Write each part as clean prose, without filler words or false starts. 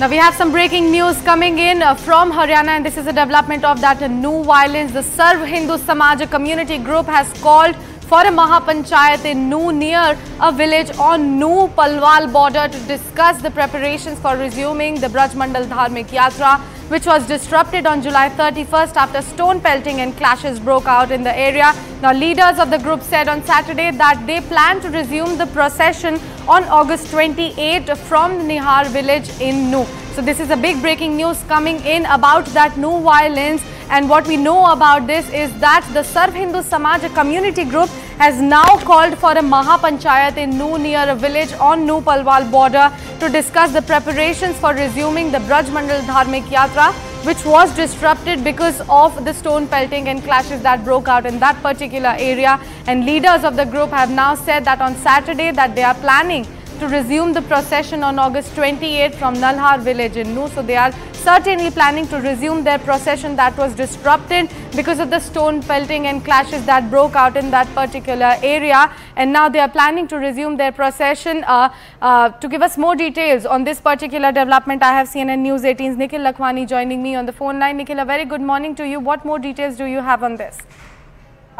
Now we have some breaking news coming in from Haryana, and this is a development of that new violence. The Sarv Hindu Samaj community group has called for a Mahapanchayat in Nuh near a village on Nuh Palwal border to discuss the preparations for resuming the Braj Mandal Dharmik Yatra, which was disrupted on July 31st after stone pelting and clashes broke out in the area. Now leaders of the group said on Saturday that they plan to resume the procession on August 28 from Nalhar village in Nuh. So this is a big breaking news coming in about that Nuh violence, and what we know about this is that the Sarv Hindu Samaj community group has now called for a Mahapanchayat in Nuh near a village on Nuh Palwal border to discuss the preparations for resuming the Braj Mandal Dharmik Yatra, which was disrupted because of the stone pelting and clashes that broke out in that particular area. And leaders of the group have now said that on Saturday that they are planning to resume the procession on August 28 from Nalhar village in Nuh. So they are certainly planning to resume their procession that was disrupted because of the stone pelting and clashes that broke out in that particular area. And now they are planning to resume their procession. To give us more details on this particular development, I have CNN News 18's Nikhil Lakhwani joining me on the phone line. Nikhil, a very good morning to you. What more details do you have on this?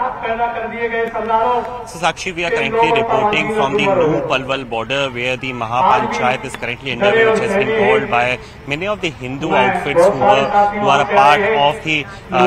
So Sakshi, we are currently reporting from the Nuh Palwal border, where the Mahapanchayat is currently underway, which has been called by many of the Hindu outfits who are a part of the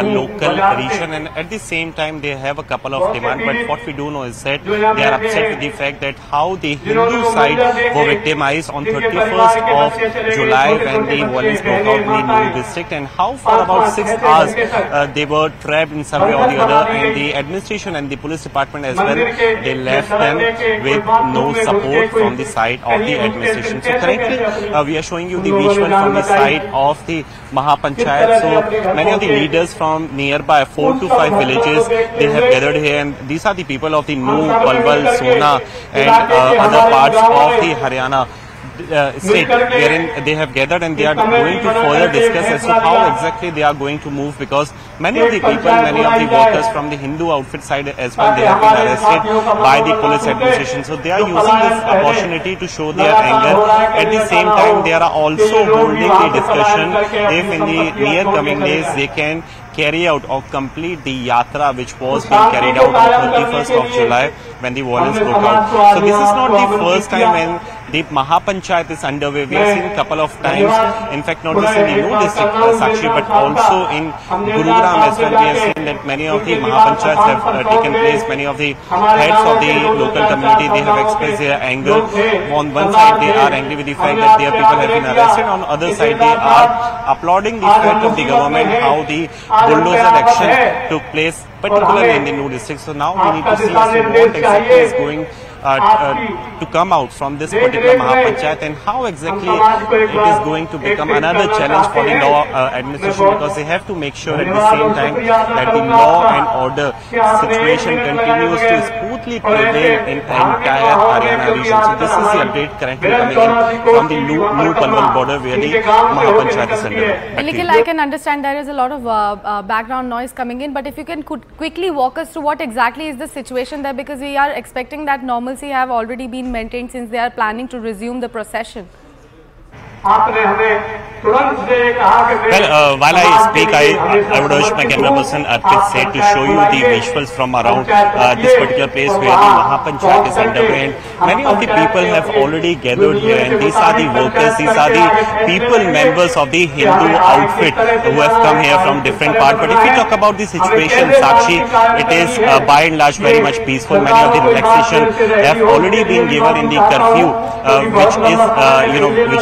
local tradition, and at the same time they have a couple of demands. But what we do know is that they are upset with the fact that how the Hindu side were victimized on 31st of July when the violence broke out in the Nuh district, and how for about 6 hours they were trapped in some way or the other, and the administration and the police department as well, they left them with no support from the side of the administration. So currently we are showing you the visual from the side of the Mahapanchayat. So many of the leaders from nearby 4 to 5 villages, they have gathered here, and these are the people of the Nuh, Palwal, Sona and other parts of the Haryana state, wherein they have gathered, and they are going to further discuss as to how exactly they are going to move, because many of the people, many of the workers from the Hindu outfit side as well, they have been arrested by the police administration. So they are using this opportunity to show their anger. At the same time, they are also holding a discussion if in the near coming days they can carry out or complete the yatra which was being carried out on 31st of July when the violence broke out. So this is not the first time when the Mahapanchayat is underway. We have seen a couple of times, in fact not just in the Nuh district, Sakshi, but also in Gurugram as well. We have seen that many of the Mahapanchayats have taken place. Many of the heads of the local community, they have expressed their anger. On one side they are angry with the fact that their people have been arrested, on the other side they are applauding the fact of the government, how the bulldozer action took place, particularly in the Nuh district. So now we need to see what exactly is going to come out from this particular Mahapanchayat, and how exactly it is going to become another challenge for the law administration, because they have to make sure at the same time that the law and order situation continues to smoothly prevail in entire Haryana region. So this is the update currently coming in from the Nuh Palwal border, where the Mahapanchayat is underway. Nikhil, I can understand there is a lot of background noise coming in, but if you can quickly walk us through what exactly is the situation there, because we are expecting that normal have already been maintained since they are planning to resume the procession. Well, while I speak, I would urge my camera person Arpit Seth to show you the visuals from around this particular place where the Mahapanchayat is underway. And many of the people have already gathered here, and these are the workers, these are the people, members of the Hindu outfit who have come here from different parts. But if we talk about the situation, Sakshi, it is by and large very much peaceful. Many of the relaxation have already been given in the curfew, which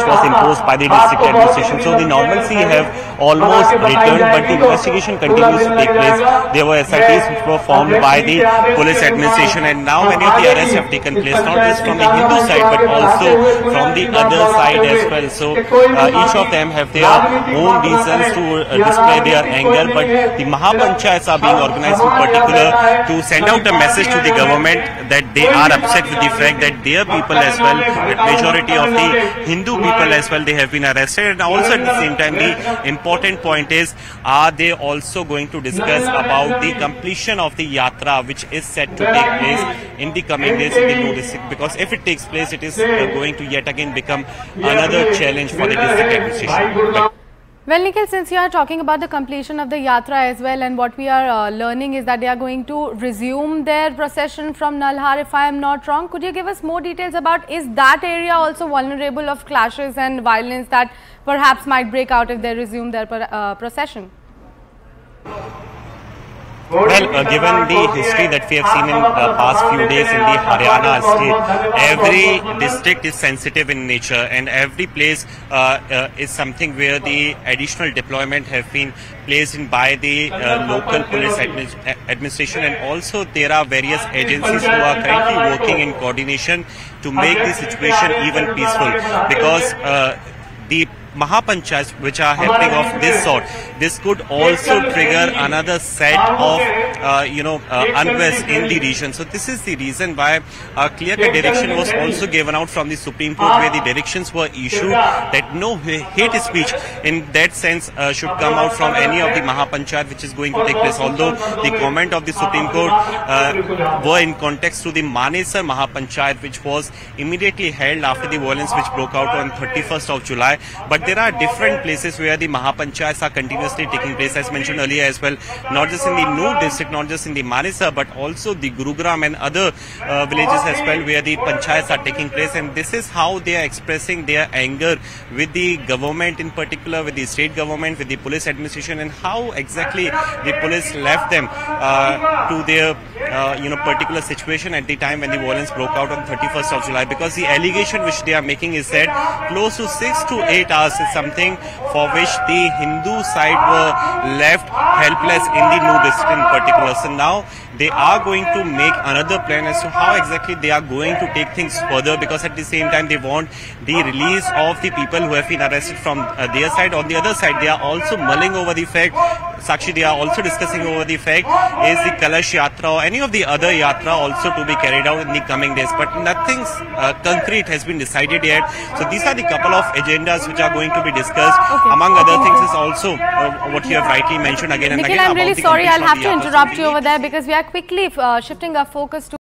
was imposed by the district administration. So the normalcy have almost returned, but the investigation continues to take place. There were SITs which were formed by the police administration, and now many of the arrests have taken place, not just from the Hindu side but also from the other side as well. So each of them have their own reasons to display their anger, but the Mahapanchayats are being organized in particular to send out a message to the government that they are upset with the fact that their people as well, the majority of the Hindu people as well, they have been arrested. And also at the same time, the important point is, are they also going to discuss about the completion of the Yatra, which is set to take place in the coming days in the Nuh district? Because if it takes place, it is going to yet again become another challenge for the district administration. Well, Nikhil, since you are talking about the completion of the Yatra as well, and what we are learning is that they are going to resume their procession from Nalhar, if I am not wrong. Could you give us more details about, is that area also vulnerable of clashes and violence that perhaps might break out if they resume their procession? Well, given the history that we have seen in the past few days in the Haryana state, every district is sensitive in nature, and every place is something where the additional deployment have been placed in by the local police administration, and also there are various agencies who are currently working in coordination to make the situation even peaceful, because the Mahapanchayats which are happening of this sort, this could also trigger another set of unrest in the region. So this is the reason why a clear-cut direction was also given out from the Supreme Court, where the directions were issued that no hate speech in that sense should come out from any of the Mahapanchayat which is going to take place. Although the comment of the Supreme Court were in context to the Manesar Mahapanchayat, which was immediately held after the violence which broke out on 31st of July. But there are different places where the Mahapanchayats are continuously taking place, as mentioned earlier as well, not just in the Nuh district, not just in the Manesar, but also the Gurugram and other villages as well, where the Panchayats are taking place. And this is how they are expressing their anger with the government in particular, with the state government, with the police administration, and how exactly the police left them to their particular situation at the time when the violence broke out on 31st of July. Because the allegation which they are making is that close to 6 to 8 hours is something for which the Hindu side were left helpless in the Nuh district in particular. So now they are going to make another plan as to how exactly they are going to take things further, because at the same time they want the release of the people who have been arrested from their side. On the other side, they are also mulling over the fact, Sakshi, they are also discussing over the fact, is the Kalash Yatra or any of the other Yatra also to be carried out in the coming days. But nothing concrete has been decided yet. So these are the couple of agendas which are going to be discussed. Okay. Among other things is also what you have rightly mentioned again and Nikhil, again. Nikhil, I'm really sorry, I'll have to interrupt you over there, because we are quickly shifting our focus to